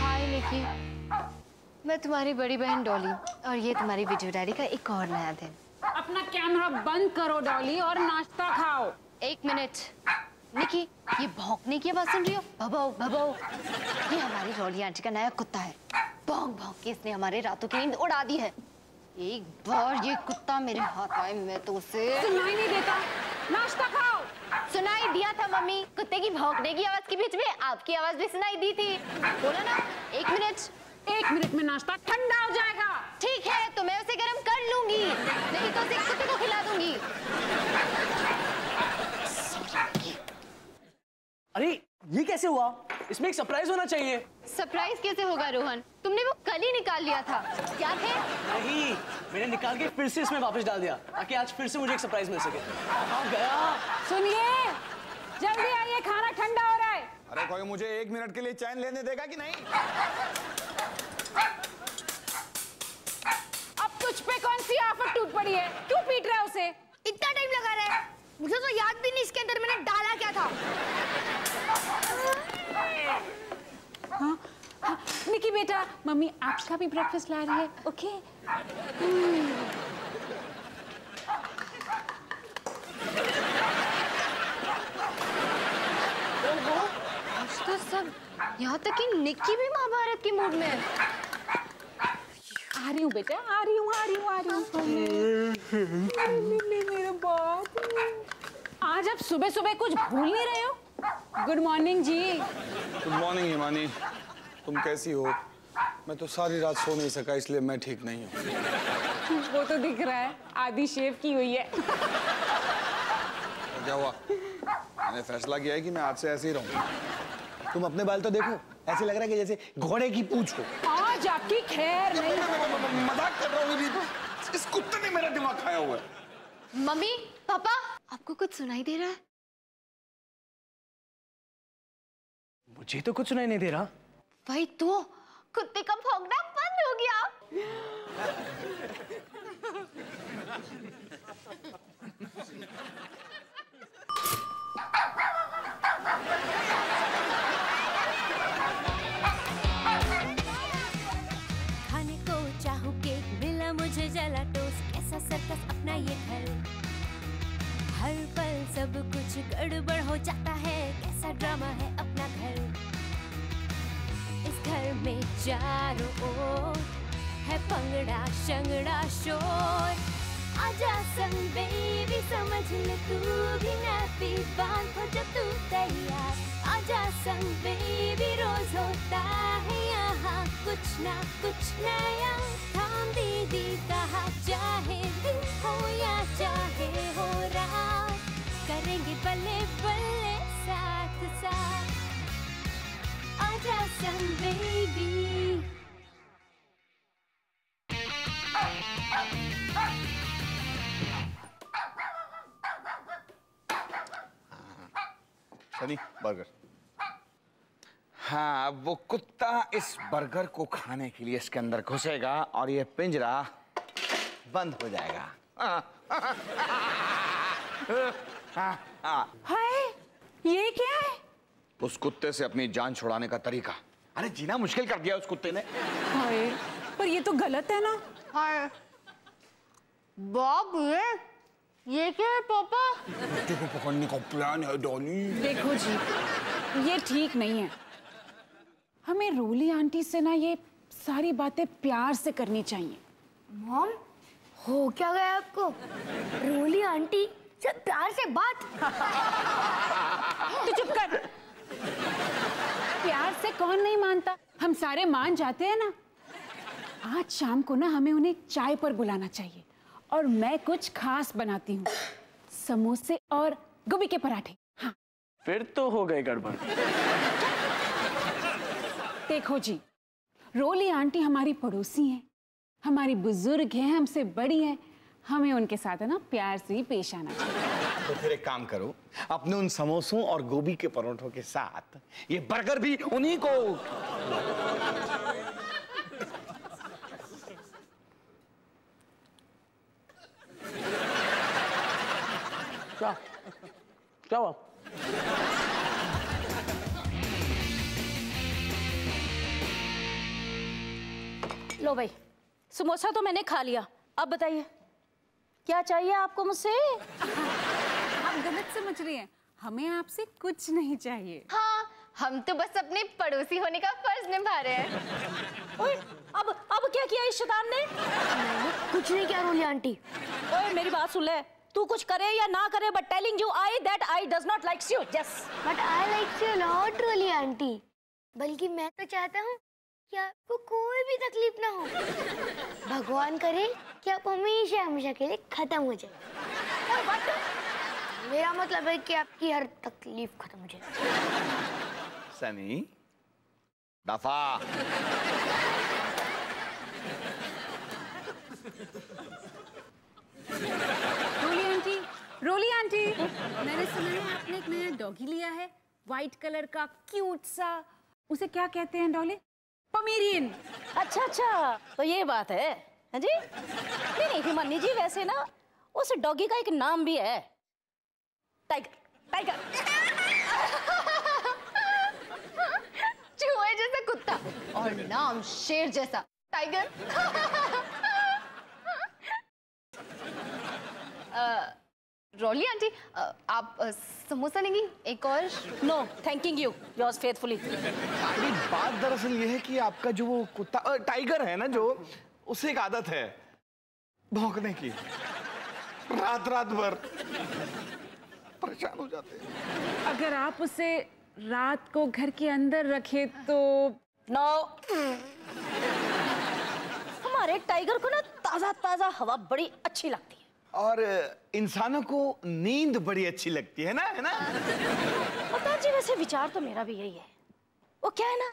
हाय निकी, मैं तुम्हारी बड़ी बहन डॉली और ये तुम्हारी वीडियो डायरी का एक और नया दिन। अपना कैमरा बंद करो डॉली और नाश्ता खाओ। एक मिनट निकी, ये भौंकने की आवाज़ सुन रही हो? भभौ भभौ, ये हमारी रोली आंटी का नया कुत्ता है। भौंक भौंक के इसने हमारे रातों की नींद उड़ा दी है। एक बार ये कुत्ता मेरे हाथ आए मैं तो उसे सुनाई नहीं देता। नाश्ता खाओ। सुनाई दिया था मम्मी, कुत्ते की भौंकने की आवाज़ के बीच में आपकी आवाज़ भी सुनाई दी थी। बोला ना, एक मिनट में नाश्ता ठंडा हो जाएगा। ठीक है तो मैं उसे गर्म कर लूंगी, नहीं तो उसे कुत्ते को खिला दूंगी। अरे ये कैसे हुआ? इसमें एक सरप्राइज होना चाहिए। सरप्राइज कैसे होगा रोहन? तुमने वो कल ही निकाल लिया था, याद है? नहीं, मैंने निकाल के फिर से इसमें वापस डाल दिया ताकि आज फिर से मुझे एक सरप्राइज मिल सके। कहाँ गया? सुनिए, जल्दी आइए, खाना ठंडा हो रहा है। अरे कोई मुझे एक मिनट के लिए चैन लेने देगा कि नहीं? अब तुझ पे कौन सी आफत टूट पड़ी है? क्यों पीट रहा है उसे? इतना टाइम लगा रहा है, मुझे तो याद भी नहीं इसके अंदर मैंने डाला क्या था। हाँ, हाँ, निकी बेटा, मम्मी आपका भी ब्रेकफास्ट ला रही है, ओके? आज तो सब, यहाँ तक कि निकी भी महाभारत के मूड में है। आ रही हूँ बेटा, आ रही हूँ। मेरा बाप, आज आप सुबह सुबह कुछ भूल नहीं रहे हो? गुड मॉर्निंग जी। गुड मॉर्निंग हिमानी, तुम कैसी हो? मैं तो सारी रात सो नहीं सका इसलिए मैं ठीक नहीं हूँ। वो तो दिख रहा है, आधी शेव की हुई है। क्या हुआ? मैंने फैसला किया है कि मैं आज से ऐसे ही रहूँ। तुम अपने बाल तो देखो, ऐसे लग रहा है कि जैसे घोड़े की पूंछ हो। आज आपकी खैर नहीं। मजाक कर रहा हूँ, इस कुत्ते ने मेरा दिमाग खाया हुआ है। मम्मी पापा, आपको कुछ सुनाई दे रहा है? मुझे तो कुछ सुनाई नहीं दे रहा। भाई तो कुत्ते का भौंकना बंद हो गया। खाने को चाहूं केक, मिला मुझे जला टोस्ट, कैसा सर्कस अपना ये घर। हर पल सब कुछ गड़बड़ हो जाता है, कैसा ड्रामा है अपना घर। इस घर में चारों ओर है पंगड़ा शंगड़ा शोर। आजा संग बेबी, समझ ले तू भी हैप्पी, बांध हो जब तू तैयार। आजा संग बेबी, रोज होता है यहाँ कुछ नया। थाम दीदी कहा चाहे दिन हो या चाहे हो रात, करेंगे बल्ले बल्ले साथ साथ। आजा संग बेबी। सनी बर्गर। हाँ, वो कुत्ता इस बर्गर को खाने के लिए इसके अंदर घुसेगा और ये पिंजरा बंद हो जाएगा। हाय, ये क्या है? उस कुत्ते से अपनी जान छुड़ाने का तरीका। अरे जीना मुश्किल कर दिया उस कुत्ते ने। हाय, पर ये तो गलत है ना। हाय बाप, ये क्या है पापा? कुत्ते को पकड़ने का प्लान है डॉली। देखो जी, ये ठीक नहीं है। हमें रोली आंटी से ना ये सारी बातें प्यार से करनी चाहिए। मॉम, हो क्या गया आपको? रोली आंटी से प्यार से बात? तू चुप कर। प्यार से कौन नहीं मानता, हम सारे मान जाते हैं ना। आज शाम को ना हमें उन्हें चाय पर बुलाना चाहिए और मैं कुछ खास बनाती हूँ, समोसे और गोभी के पराठे। हाँ, फिर तो हो गए गड़बड़। देखो जी, रोली आंटी हमारी पड़ोसी हैं, हमारी बुजुर्ग हैं, हमसे बड़ी हैं, हमें उनके साथ है ना प्यार से ही पेश आना चाहिए। तो फिर एक काम करो, अपने उन समोसों और गोभी के परोठों के साथ ये बर्गर भी उन्हीं को। क्या हुआ? लो भाई, समोसा तो मैंने खा लिया, अब बताइए क्या चाहिए आपको मुझसे? आप गलत समझ रही हैं, हमें आपसे कुछ नहीं चाहिए। हाँ, हम तो बस अपने पड़ोसी होने का फर्ज निभा रहे हैं। ओए, अब क्या किया इस शैतान ने? कुछ नहीं किया रोली आंटी। ओए मेरी बात सुन ले, तू कुछ करे या ना करे, but telling you I that I does not likes you. Yes, but I likes you lot Roli aunty. बल्कि मैं तो चाहता हूँ कि आपको कोई भी तकलीफ ना हो। भगवान करे कि आप हमेशा हमेशा के लिए खत्म हो जाए। मेरा मतलब है कि आपकी हर तकलीफ खत्म हो जाए। सनी, दफा। रोली आंटी, मैंने सुना है आपने एक नया डॉगी लिया है, व्हाइट कलर का, क्यूट सा। उसे क्या कहते हैं डॉली? पमेरियन। अच्छा अच्छा, तो ये बात है। हाँ जी, नहीं हिमानी जी, वैसे ना उस डॉगी का एक नाम भी है, टाइगर। टाइगर चूहे जैसा कुत्ता और नाम शेर जैसा, टाइगर। रोली आंटी, आप समोसा लेंगी एक और? No thanking you, yours faithfully. अरे बात दरअसल ये है कि आपका जो वो कुत्ता टाइगर है ना, जो उसे एक आदत है भौंकने की, रात रात भर परेशान हो जाते हैं। अगर आप उसे रात को घर के अंदर रखें तो? नो, हमारे टाइगर को ना ताजा ताजा हवा बड़ी अच्छी लगती है, और इंसानों को नींद बड़ी अच्छी लगती है ना, है ना? अवतार जी, वैसे विचार तो मेरा भी यही है। वो क्या है ना,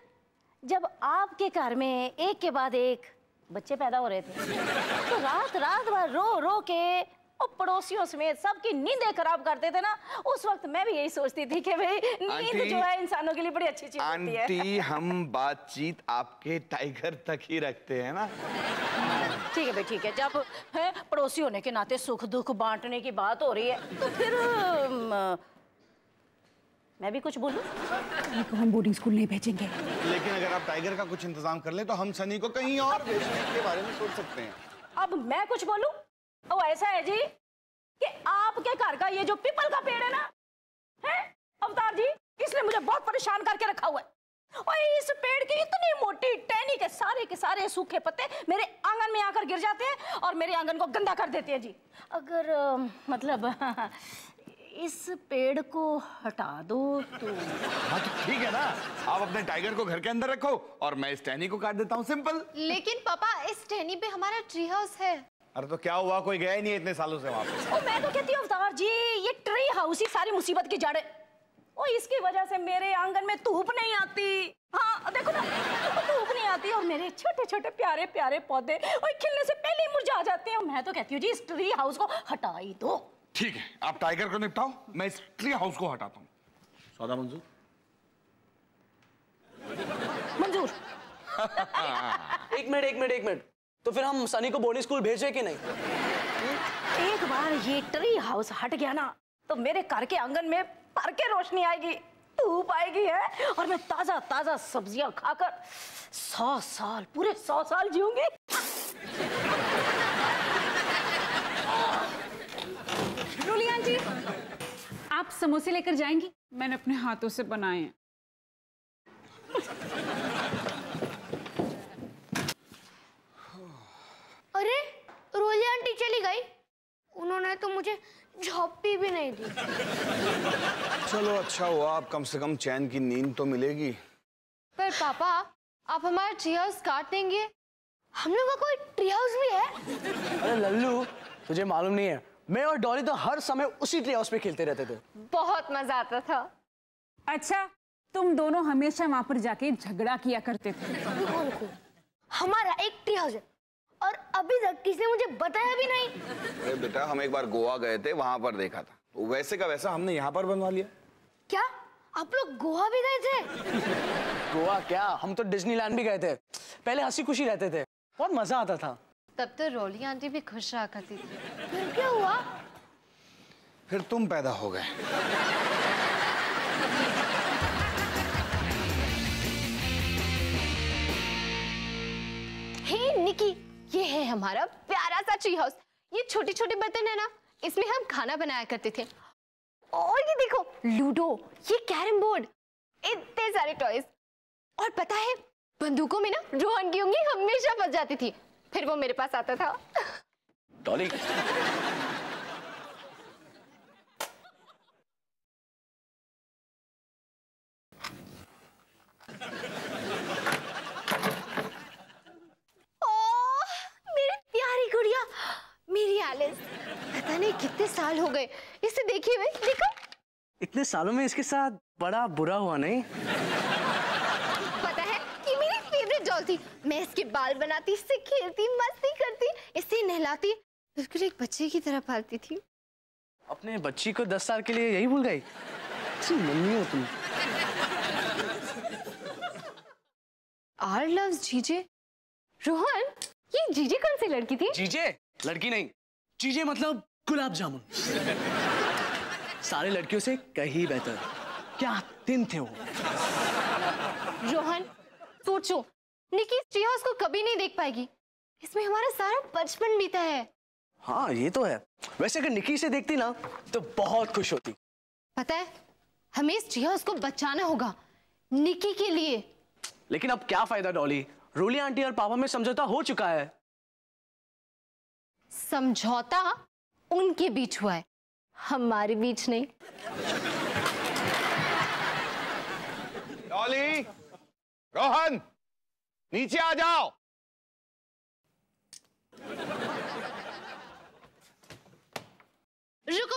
जब आपके घर में एक के बाद एक बच्चे पैदा हो रहे थे, तो रात रात भर रो रो के और पड़ोसियों समेत सबकी नींदें खराब करते थे ना, उस वक्त मैं भी यही सोचती थी कि भाई नींद जो है इंसानों के लिए बड़ी अच्छी चीज होती है। आंटी, हम बातचीत आपके टाइगर तक ही रखते हैं ना। ठीक है भाई, ठीक है, जब पड़ोसी होने के नाते सुख दुख बांटने की बात हो रही है, तो फिर मैं भी कुछ बोलूं? सनी को हम बोर्डिंग स्कूल नहीं भेजेंगे। लेकिन अगर आप टाइगर का कुछ इंतजाम कर ले तो हम सनी को कहीं और भेजने के बारे में सोच सकते हैं। अब मैं कुछ बोलूं? वो ऐसा है जी कि आपके घर का ये जो पीपल का पेड़ है ना, है अवतार जी, इसने मुझे बहुत परेशान करके रखा हुआ है। और इस पेड़ की इतनी मोटी टहनी के सारे सूखे पत्ते मेरे आंगन में आकर गिर जाते हैं और मेरे आंगन को गंदा कर देते हैं जी। अगर मतलब इस पेड़ को हटा दो तो? हाँ तो ठीक है ना, आप अपने टाइगर को घर के अंदर रखो और मैं इस टहनी को काट देता हूँ, सिंपल। लेकिन पापा, इस टहनी पे हमारा ट्री हाउस है। अरे तो क्या हुआ, कोई गया ही नहीं इतने सालों से वहाँ पे। ओ, मैं तो कहती हूँ अवतार जी, ये ट्री हाउस ही सारी मुसीबत की जड़ है। ओ, इसकी वजह से मेरे आंगन में धूप नहीं आती। हाँ देखो ना, धूप नहीं आती और मेरे छोटे छोटे प्यारे प्यारे पौधे और खिलने से पहले ही मुरझा जाते हैं। और मैं तो कहती हूँ जी, इस ट्री हाउस को हटा ही दो। ठीक है, आप टाइगर को निपटाओ, मैं इस ट्री हाउस को हटाता हूँ। सौदा मंजूर? मंजूर। एक मिनट, तो फिर हम सनी को बोर्डिंग स्कूल भेजे कि नहीं? एक बार ये ट्री हाउस हट गया ना, तो मेरे घर के आंगन में भर के रोशनी आएगी, धूप आएगी है, और मैं ताजा ताजा सब्जियां खाकर 100 साल, पूरे 100 साल जीऊंगी। रोली आंटी, आप समोसे लेकर जाएंगी? मैंने अपने हाथों से बनाए हैं। अरे रोली आंटी चली गई, उन्होंने तो मुझे झोपड़ी भी नहीं दी। चलो अच्छा हुआ, आप कम से कम चैन की नींद तो मिलेगी। पर पापा, आप हमारा ट्री हाउस काट देंगे? हम लोग का कोई ट्री हाउस भी है? अरे लल्लू, तुझे मालूम नहीं है, मैं और डॉली तो हर समय उसी ट्री हाउस पे खेलते रहते थे, बहुत मजा आता था। अच्छा, तुम दोनों हमेशा वहाँ पर जाके झगड़ा किया करते थे। हमारा एक ट्री हाउस है और अभी तक किसी ने मुझे बताया भी नहीं। अरे बेटा, हम एक बार गोवा गए थे, वहाँ पर देखा था, तो वैसे का वैसा हमने यहाँ पर बनवा लिया। क्या आप लोग गोवा भी गए थे? गोवा क्या, हम तो डिज्नीलैंड भी गए थे। पहले हंसी खुशी रहते थे, बहुत मजा आता था। तब तो रोली आंटी भी खुश रहा करती थी। फिर क्या हुआ? फिर तुम पैदा हो गए। हमारा प्यारा सा ट्री हाउस। ये छोटे छोटे बर्तन है ना, इसमें हम खाना बनाया करते थे। और ये देखो लूडो, ये कैरम बोर्ड, इतने सारे टॉयज। और पता है बंदूकों में ना रोहन की उंगली हमेशा फंस जाती थी, फिर वो मेरे पास आता था। डॉली कितने साल हो गए इसे देखे हुए। देखो इतने सालों में इसके साथ बड़ा बुरा हुआ नहीं? पता है कि मेरी फेवरेट डॉल थी, मैं इसके बाल बनाती, इससे खेलती, मस्ती करती, इससे नहलाती, बिल्कुल एक बच्चे की तरह पालती थी। अपने बच्ची को 10 साल के लिए यही भूल गई? मम्मी हो तुम। आर लव्स जीजे। रोहन ये जीजे कौन सी लड़की थी? जीजे लड़की नहीं, जीजे मतलब गुलाब जामुन। सारे लड़कियों से कहीं बेहतर। क्या दिन थे वो। रोहन सोचो, निकी ट्री हाउस को कभी नहीं देख पाएगी, इसमें हमारा सारा बचपन बीता है। हाँ ये तो है, वैसे अगर निकी से देखती ना तो बहुत खुश होती। पता है हमें इस ट्री हाउस को बचाना होगा निकी के लिए। लेकिन अब क्या फायदा डॉली, रोली आंटी और पापा में समझौता हो चुका है। समझौता उनके बीच हुआ है, हमारे बीच नहीं। डॉली, रोहन, नीचे आ जाओ। रुको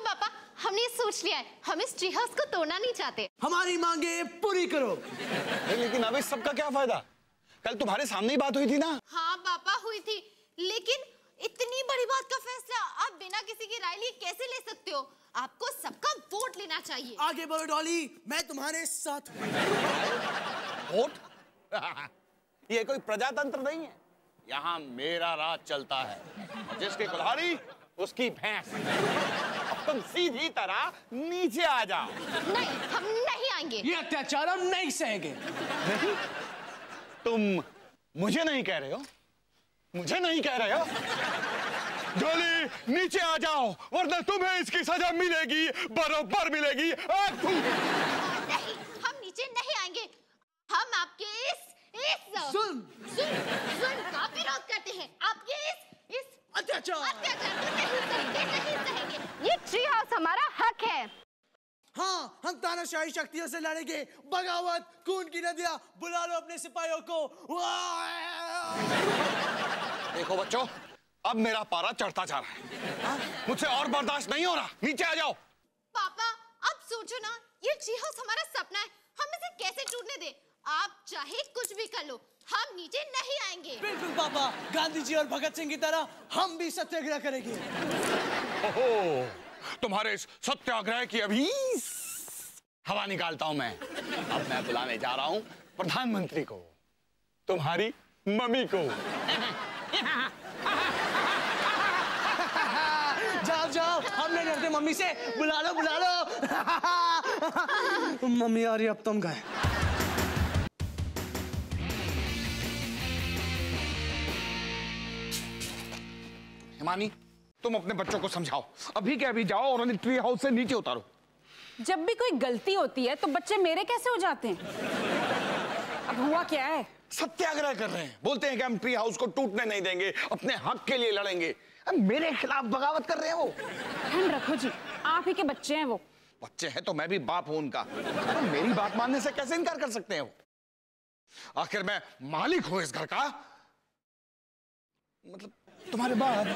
पापा, हमने सोच लिया है, हम इस ट्री हाउस को तोड़ना नहीं चाहते। हमारी मांगे पूरी करो। लेकिन अब इस सबका क्या फायदा? कल तुम्हारे सामने ही बात हुई थी ना। हाँ पापा हुई थी, लेकिन इतनी बड़ी बात का फैसला आप बिना किसी की राय लिए कैसे ले सकते हो? आपको सबका वोट लेना चाहिए। आगे बढ़ो डॉली, मैं तुम्हारे साथ हूं। वोट? ये कोई प्रजातंत्र नहीं है, यहाँ मेरा राज चलता है और जिसके कुल्हाड़ी उसकी भैंस। अब तुम सीधी तरह नीचे आ जाओ। नहीं, हम नहीं आएंगे। ये अत्याचार हम नहीं सहेंगे। नहीं? तुम मुझे नहीं कह रहे हो? मुझे नहीं कह रहे हो? डॉली नीचे आ जाओ वरना तुम्हें इसकी सजा मिलेगी, बरोबर मिलेगी। नहीं, हम नीचे नहीं आएंगे। हम आपके इस जुल्म का विरोध करते हैं। आपके इस अत्याचार को नहीं सहेंगे। ये ट्री हाउस हमारा हक है। हाँ, हम तानाशाही शक्तियों से लड़ेंगे। बगावत, खून की नदियां, बुला लो अपने सिपाहियों को। देखो बच्चों, अब मेरा पारा चढ़ता जा रहा है, मुझसे और बर्दाश्त नहीं हो रहा। नीचे आ जाओ। पापा अब सोचो ना, ये ट्री हाउस हमारा सपना है, हम इसे कैसे टूटने दें? आप चाहे कुछ भी कर लो, हम नीचे नहीं आएंगे। बिल्कुल पापा, गांधी जी और भगत सिंह की तरह हम भी सत्याग्रह करेंगे। ओहो, तुम्हारे इस सत्याग्रह की अभी हवा निकालता हूं मैं। अब मैं बुलाने जा रहा हूं प्रधानमंत्री को, तुम्हारी मम्मी को। जाओ जाओ, हम नहीं डरते मम्मी से। बुला लो बुला लो। मम्मी आ रही, अब तुम गए। हिमानी तुम अपने बच्चों को समझाओ, अभी के अभी जाओ और उन्हें ट्री हाउस से नीचे उतारो। जब भी कोई गलती होती है तो बच्चे मेरे कैसे हो जाते हैं? अब हुआ क्या है? सत्याग्रह कर रहे हैं, बोलते हैं कि हम ट्री हाउस को टूटने नहीं देंगे, अपने हक के लिए लड़ेंगे। अब मेरे खिलाफ बगावत कर रहे हैं वो। ध्यान रखो जी, आप ही के बच्चे हैं वो। बच्चे हैं तो मैं भी बाप हूं उनका, तो मेरी बात मानने से कैसे इनकार कर सकते हैं वो? आखिर मैं मालिक हूं इस घर का, मतलब तुम्हारे बाप।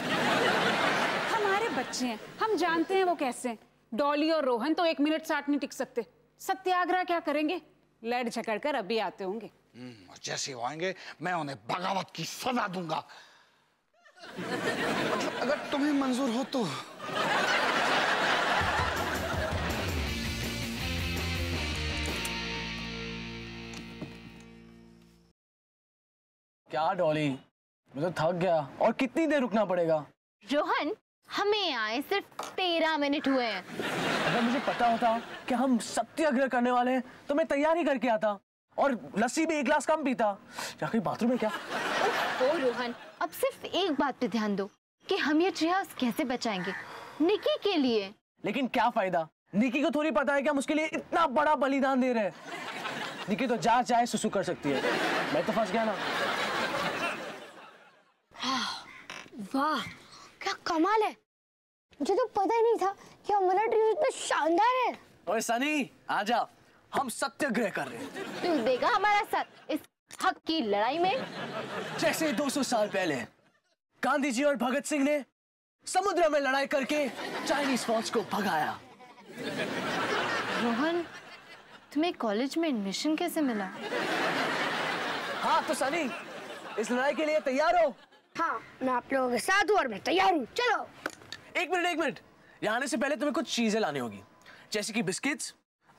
हमारे बच्चे हैं, हम जानते हैं वो कैसे। डॉली और रोहन तो 1 मिनट साथ नहीं टिक सकते, सत्याग्रह क्या करेंगे? लड़ झगड़ कर अभी आते होंगे। जैसे वो आएंगे मैं उन्हें बगावत की सजा दूंगा। मतलब अगर तुम्हें मंजूर हो तो। क्या डॉली, मैं तो थक गया। और कितनी देर रुकना पड़ेगा? रोहन हमें आए सिर्फ 13 मिनट हुए हैं। अगर मुझे पता होता कि हम सत्याग्रह करने वाले हैं तो मैं तैयारी करके आता और लस्सी भी 1 ग्लास कम पीता। जाके बाथरूम में क्या ओ रोहन, अब सिर्फ एक बात पे ध्यान दो कि हम ये ट्रियास कैसे बचाएंगे निकी के लिए। लेकिन क्या फायदा, निकी को थोड़ी पता है कि हम उसके लिए इतना बड़ा बलिदान दे रहे हैं। निकी तो जहाँ चाहे सुसु कर सकती है, मैं तो फंस गया ना। वाह क्या कमाल है, मुझे तो पता ही नहीं था कि हमारा ट्रियो इतना शानदार है। ओए सनी आजा, हम सत्याग्रह कर रहे हैं। तू देगा हमारा साथ इस हक की लड़ाई में? जैसे 200 साल पहले गांधी जी और भगत सिंह ने समुद्र में लड़ाई करके चाइनीज फौज को भगाया। रोहन, तुम्हें कॉलेज में एडमिशन कैसे मिला? हाँ तो सनी, इस लड़ाई के लिए तैयार हो? हाँ, मैं आप लोगों के साथ हूँ और मैं तैयार हूँ। चलो। एक मिनट, यहाँ आने से पहले तुम्हें कुछ चीजें लानी होगी, जैसे कि बिस्किट्स,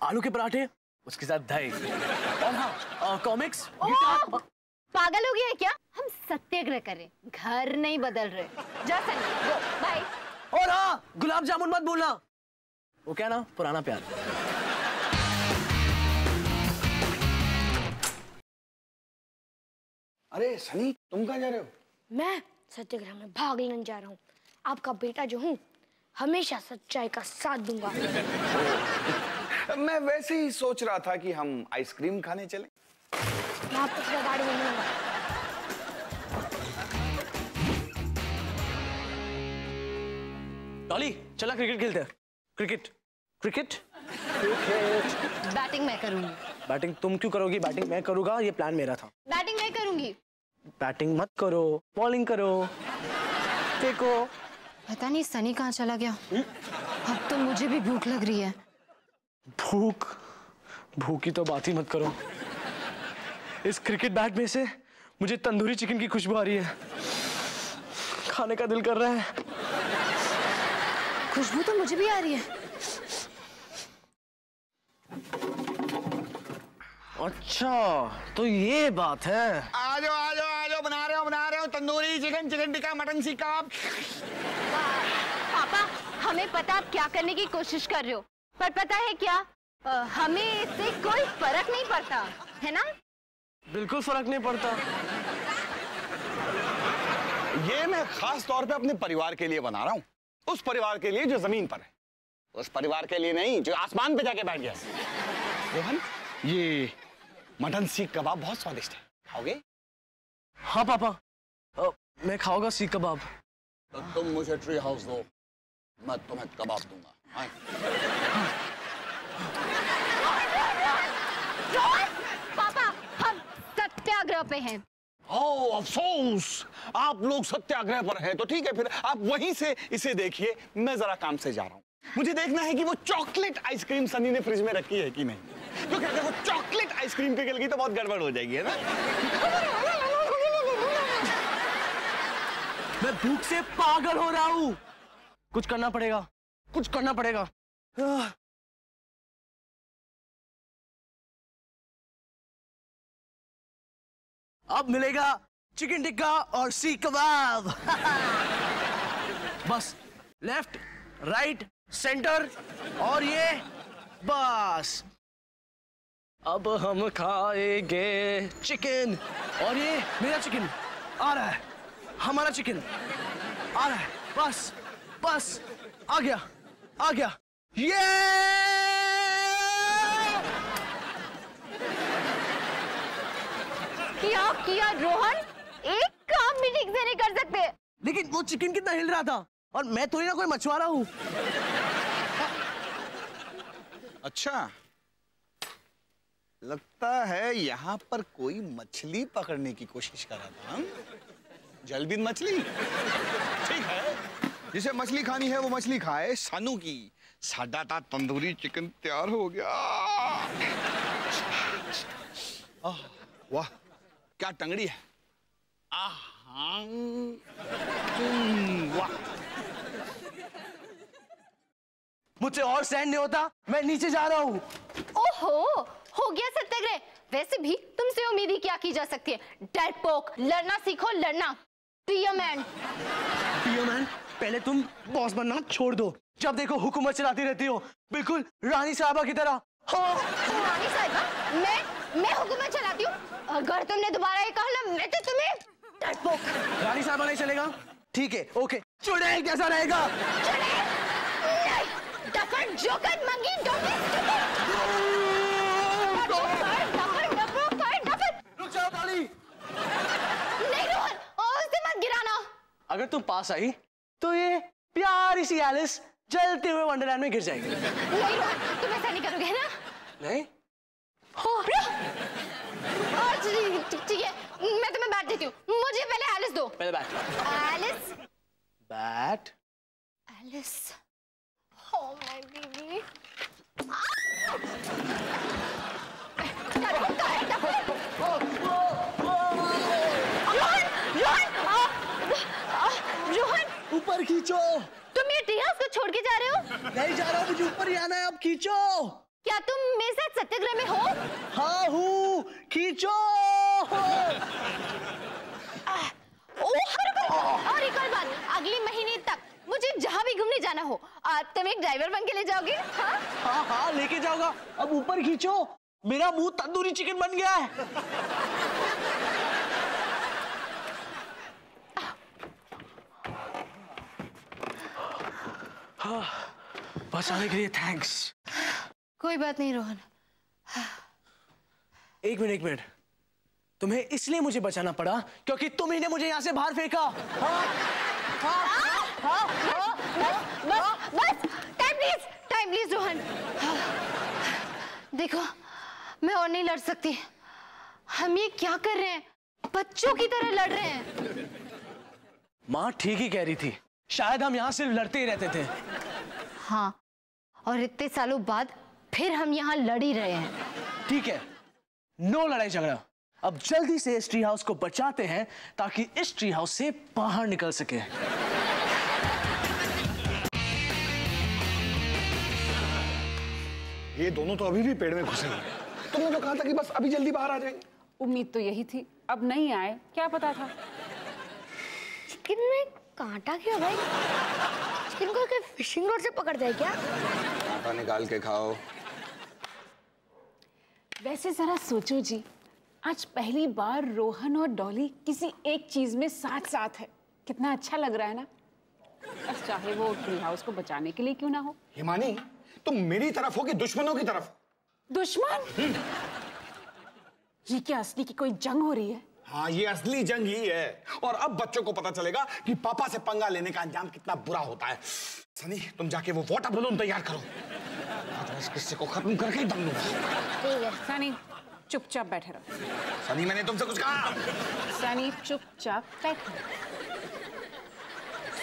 आलू के पराठे, उसके साथ दही, और हाँ कॉमिक्स। पागल हो गया है क्या? हम सत्याग्रह कर रहे, घर नहीं बदल रहे। जा सनी, बाय। और हाँ, गुलाब जामुन मत भूलना, वो क्या ना, पुराना प्यार। अरे सनी, तुम कहाँ जा रहे हो? मैं सत्याग्रह में भाग लेने जा रहा हूँ। आपका बेटा जो हूँ, हमेशा सच्चाई का साथ दूंगा। मैं वैसे ही सोच रहा था कि हम आइसक्रीम खाने चलें। मैं आपको तो गाड़ी में लूंगा। डॉली, चला क्रिकेट खेलते हैं। क्रिकेट। बैटिंग मैं करूंगी। बैटिंग तुम क्यों करोगी? बैटिंग मैं करूंगा, ये प्लान मेरा था। बैटिंग मैं करूंगी। बैटिंग मत करो, बॉलिंग करो। देखो, पता नहीं सनी कहाँ चला गया। अब तो मुझे भी भूख लग रही है। भूख की तो बात ही मत करो। इस क्रिकेट बैट में से मुझे तंदूरी चिकन की खुशबू आ रही है, खाने का दिल कर रहा है। खुशबू तो मुझे भी आ रही है। अच्छा तो ये बात है। आ जाओ, बना रहे हो tandoori chicken, chicken tikka, mutton seekh kebab. पापा, हमें पता आप क्या करने की कोशिश कर रहे हो, पर पता है क्या, हमें इससे कोई फर्क नहीं पड़ता, है ना? बिल्कुल फर्क नहीं पड़ता। ये मैं खास तौर पे अपने परिवार के लिए बना रहा हूँ, उस परिवार के लिए जो जमीन पर है, उस परिवार के लिए नहीं जो आसमान पे जाके बैठ गया है। रोहन, ये मटन सीख कबाब बहुत स्वादिष्ट है, खाओगे? हाँ पापा, मैं खाऊंगा सीख कबाब। तो तुम मुझे ट्री हाउस दो, मैं तुम्हें कबाब दूंगा। पापा, हम सत्याग्रह पे हैं। ओह अफसोस, आप लोग सत्याग्रह पर हैं तो ठीक है, फिर आप वहीं से इसे देखिए, मैं जरा काम से जा रहा हूँ। मुझे देखना है कि वो चॉकलेट आइसक्रीम सनी ने फ्रिज में रखी है कि नहीं, क्योंकि अगर वो चॉकलेट आइसक्रीम पे गल गई तो बहुत गड़बड़ हो जाएगी, है ना? मैं भूख से पागल हो रहा हूँ, कुछ करना पड़ेगा। अब मिलेगा चिकन टिक्का और सीख कबाब। बस लेफ्ट, राइट, सेंटर और ये बस। अब हम खाएंगे चिकन, और ये मेरा चिकन आ रहा है, हमारा चिकन आ रहा है। बस आ गया। ये क्या किया रोहन, एक काम भी ठीक से नहीं कर सकते। लेकिन वो चिकन कितना हिल रहा था, और मैं थोड़ी ना कोई मछुआरा हूँ। अच्छा, लगता है यहाँ पर कोई मछली पकड़ने की कोशिश कर रहा था। हम जलबिन मछली, ठीक है, जिसे मछली खानी है वो मछली खाए। सानू की सादा ता तंदूरी चिकन तैयार हो गया। वाह क्या टंगड़ी है। वाह, मुझसे और सहन नहीं होता, मैं नीचे जा रहा हूँ। ओहो, हो गया सत्याग्रह। वैसे भी तुमसे उम्मीद ही क्या की जा सकती है, डरपोक। लड़ना सीखो, लड़ना। डियर मैन, पहले तुम बॉस बनना छोड़ दो, जब देखो हुकूमत चलाती रहती हो, बिल्कुल रानी साहिबा की तरह। रानी साहिबा? मैं हुकूमत चलाती हूँ? अगर तुमने दोबारा ये कहा ना, मैं तो तुम्हें that book. Rani Sahib wala hi chalega? ठीक है, okay. चुड़ैल कैसा रहेगा? चुड़ैल? नहीं. दफन जोगन मंगी डोगी चुड़ैल. दफन. रुक जाओ डाली. नहीं रोहन, और उसे मत गिराना. अगर तुम पास आई, तो ये प्यारी सी एलिस जलते हुए वंडरलैंड में गिर जाएगी. नहीं रोहन, तुम ऐसा नहीं करोगे ना? नहीं. हो ठीक है, मैं तुम्हें बैट देती हूँ. मुझे पहले एलिस दो. पहले bat. Alice. Bat. Alice. Oh my baby. Rohan, Rohan, Rohan. ऊपर खींचो. तुम ये टीयर्स को छोड़ के जा रहे हो? नहीं जा रहा हूँ, मुझे ऊपर ही आना है. अब खींचो. क्या तुम मेरे साथ सत्याग्रह में हो? हाँ हूँ. खींचो. और एक और बात, अगले महीने तक मुझे जहाँ भी घूमने जाना हो, तुम एक ड्राइवर बन के ले जाओगे? हाँ हाँ हाँ, लेके जाऊंगा. अब ऊपर खींचो. मेरा मुंह तंदूरी चिकन बन गया है. हाँ, बचाने के लिए थैंक्स. कोई बात नहीं रोहन. एक मिनट, एक मिनट. तुम्हें इसलिए मुझे बचाना पड़ा क्योंकि तुम ही ने मुझे यहाँ से बाहर फेंका. हाँ, हाँ, हाँ, हाँ, बस, बस, बस. Time please Rohan. देखो, मैं और नहीं लड़ सकती. हम ये क्या कर रहे हैं? बच्चों की तरह लड़ रहे हैं. माँ ठीक ही कह रही थी. शायद हम यहाँ सिर्फ लड़ते ही रहते थे. हाँ, और इतने सालों बाद फिर हम यहाँ लड़ ही रहे हैं. ठीक है, नो लड़ाई झगड़ा. अब जल्दी से इस ट्री हाउस को बचाते हैं ताकि इस ट्री हाउस से बाहर निकल सके. ये दोनों तो अभी भी पेड़ में घुसे हुए हैं. तुमने तो कहा था कि बस अभी जल्दी बाहर आ जाएंगे. उम्मीद तो यही थी. अब नहीं आए, क्या पता था. चिकन में कांटा क्यों भाई? चिकन को क्या फिशिंग रॉड से पकड़ता है क्या? कांटा निकाल के खाओ. वैसे जरा सोचो जी, आज पहली बार रोहन और डॉली किसी एक चीज में साथ साथ है. कितना अच्छा लग रहा है ना. बस चाहे वो ट्री हाउस को बचाने के लिए क्यों ना हो. हिमानी, तुम मेरी तरफ हो कि दुश्मनों की तरफ? दुश्मन? ये क्या असली की कोई जंग हो रही है? हाँ, ये असली जंग ही है. और अब बच्चों को पता चलेगा कि पापा से पंगा लेने का अंजाम कितना बुरा होता है. सनी, तुम जाके वो वाटर बलून तैयार करो. इस किस्से को खत्म करके ही दम लूंगा. ठीक है सनी, चुपचाप बैठे रहो. सनी, मैंने तुमसे कुछ कहा? सनी, चुपचाप बैठो.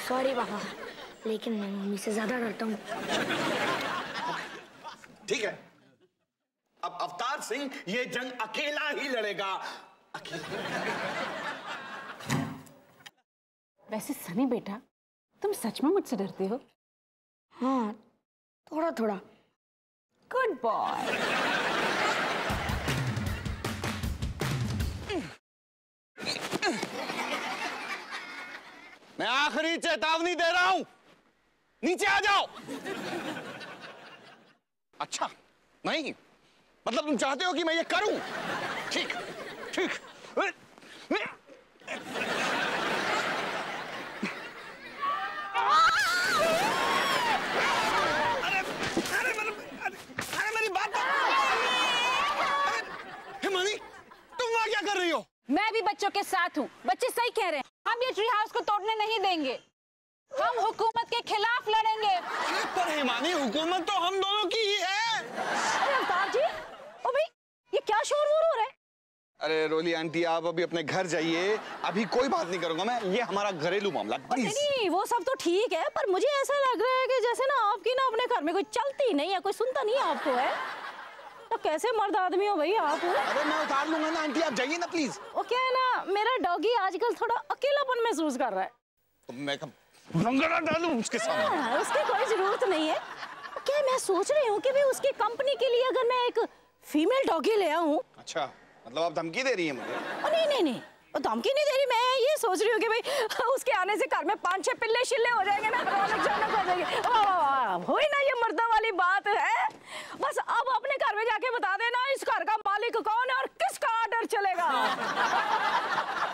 सॉरी बाबा, लेकिन मैं मम्मी से ज्यादा डरता हूँ. ठीक है, अब अवतार सिंह ये जंग अकेला ही लड़ेगा. अकेला. वैसे सनी बेटा, तुम सच में मुझसे डरते हो? हाँ, थोड़ा थोड़ा. Good boy. मैं आखिरी चेतावनी दे रहा हूं, नीचे आ जाओ. अच्छा, नहीं मतलब तुम चाहते हो कि मैं ये करूं? ठीक ठीक. अरे मेरी बात. हिमानी, तुम वहां क्या कर रही हो? मैं भी बच्चों के साथ हूँ. बच्चे सही कह रहे हैं, हम ये ट्री हाउस को तोड़ने नहीं देंगे. हम हुकूमत के खिलाफ लड़ेंगे. पर हिमानी, हुकूमत तो हम दोनों की ही है. अरे अवतार जी, ओ भाई, ये क्या शोर वोर हो रहा है? अरे रोली आंटी, आप अभी अपने घर जाइए. अभी कोई बात नहीं करूंगा मैं. ये हमारा घरेलू मामला. नहीं, वो सब तो ठीक है, पर मुझे ऐसा लग रहा है कि जैसे ना आपकी ना अपने घर में कोई चलती नहीं है, कोई सुनता नहीं है आपको. है तो कैसे मर्द आदमी हो भाई आप? अरे मैं उतार लूंगा ना आंटी, आप जाइए ना प्लीज. वो क्या है ना, मेरा डॉगी आजकल थोड़ा अकेलापन महसूस कर रहा है. तो मैं रंगड़ा डालूं उसके सामने? उसकी कोई जरूरत नहीं है. क्या मैं सोच रही हूँ कि भी उसकी कंपनी के लिए अगर मैं एक फीमेल डॉगी ले आऊं. अच्छा, मतलब आप धमकी दे रही है मुझे? नहीं नहीं नहीं, धमकी नहीं दे रही. मैं ये सोच रही हूँ कि भाई उसके आने से घर में 5-6 पिल्ले शिल्ले हो जाएंगे ना, कर देंगे. हुई ना ये मर्दा वाली बात है. बस अब अपने घर में जाके बता देना इस घर का मालिक कौन है और किसका ऑर्डर चलेगा.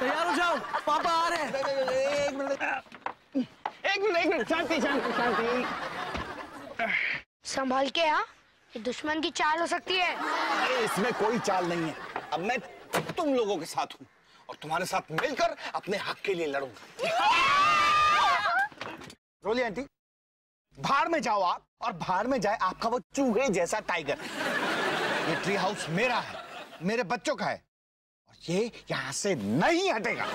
तैयार हो जाओ, पापा आ रहे हैं। एक मिनट, शांति। संभाल के हाँ, दुश्मन की चाल हो सकती है। इसमें कोई चाल नहीं है। अब मैं तुम लोगों के साथ हूँ और तुम्हारे साथ मिलकर अपने हक के लिए लड़ूंगा। रोली आंटी, भाड़ में जाओ आप और भाड़ में जाए आपका वो चूहे जैसा टाइगर। ये ट्री हाउस मेरा है, मेरे बच्चों का है और ये यहाँ से नहीं हटेगा।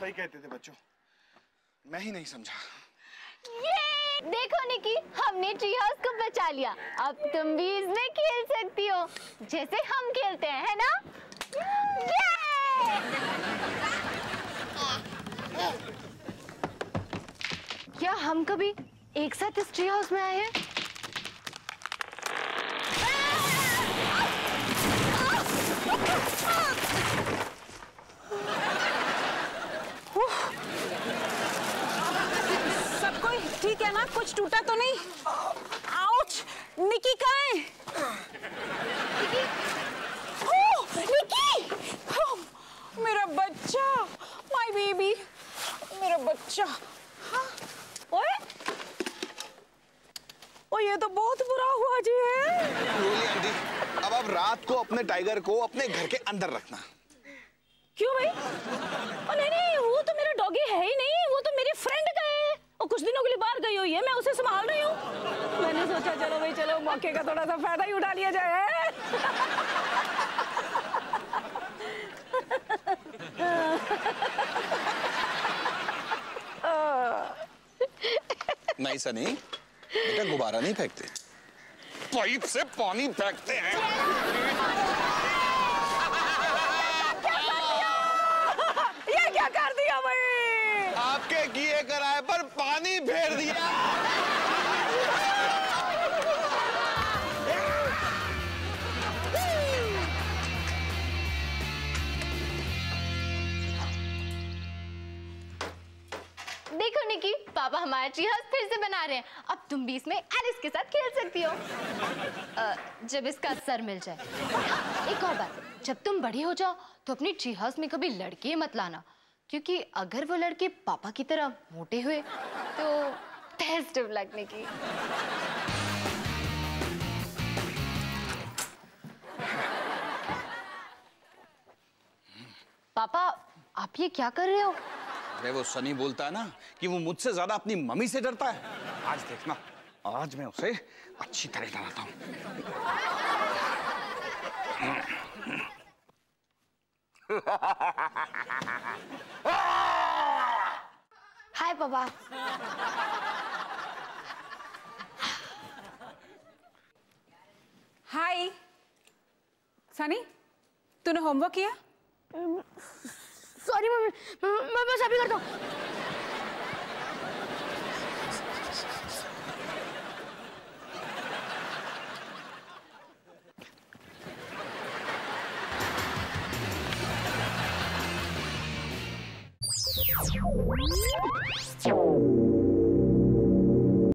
सही कहते थे बच्चों, मैं ही नहीं समझा। ये देखो निकी, हमने ट्री हाउस को बचा लिया। अब तुम भी इसमें खेल सकती हो जैसे हम खेलते हैं, है ना? क्या हम कभी एक साथ इस ट्री हाउस में आए हैं? सब कोई ठीक है ना? कुछ टूटा तो नहीं? आउच! निकी कहाँ है? निकी! मेरा बच्चा, माय बेबी, मेरा बच्चा। हाँ, ओए, ओ ये तो बहुत बुरा हुआ जी है। रोली आंटी, अब आप रात को अपने टाइगर को अपने घर के अंदर रखना। क्यों भाई? ओ नहीं, वो तो मेरा डॉगी है ही नहीं, वो तो मेरे फ्रेंड का है। और कुछ दिनों के लिए बाहर गई हुई है, मैं उसे संभाल रही हूँ। मैंने सोचा चलो भाई चलो, मौके का थोड़ा सा फायदा ही उठा लिया जाए। नहीं सनी बेटा, गुब्बारा नहीं फेंकते, पाइप से पानी फेंकते हैं। ये क्या कर दिया भाई? आपके किए कराए पर पानी फेर दिया। देखो निकी, पापा हमारा ट्री हाउस फिर से बना रहे हैं। अब तुम भी इसमें एलिस के साथ खेल सकती हो जब इसका सर मिल जाए। एक और बात, जब तुम बड़े हो जाओ तो अपने ट्री हाउस में कभी लड़के मत लाना, क्योंकि अगर वो लड़के पापा की तरह मोटे हुए तो बेस्ट ऑफ लक निकी। पापा आप ये क्या कर रहे हो? अरे वो सनी बोलता है ना कि वो मुझसे ज्यादा अपनी मम्मी से डरता है। आज देखना, आज मैं उसे अच्छी तरह डराता हूँ। हाय पापा। हाय सनी, तूने होमवर्क किया? सॉरी मम्मी, मैं बस अभी करता हूँ।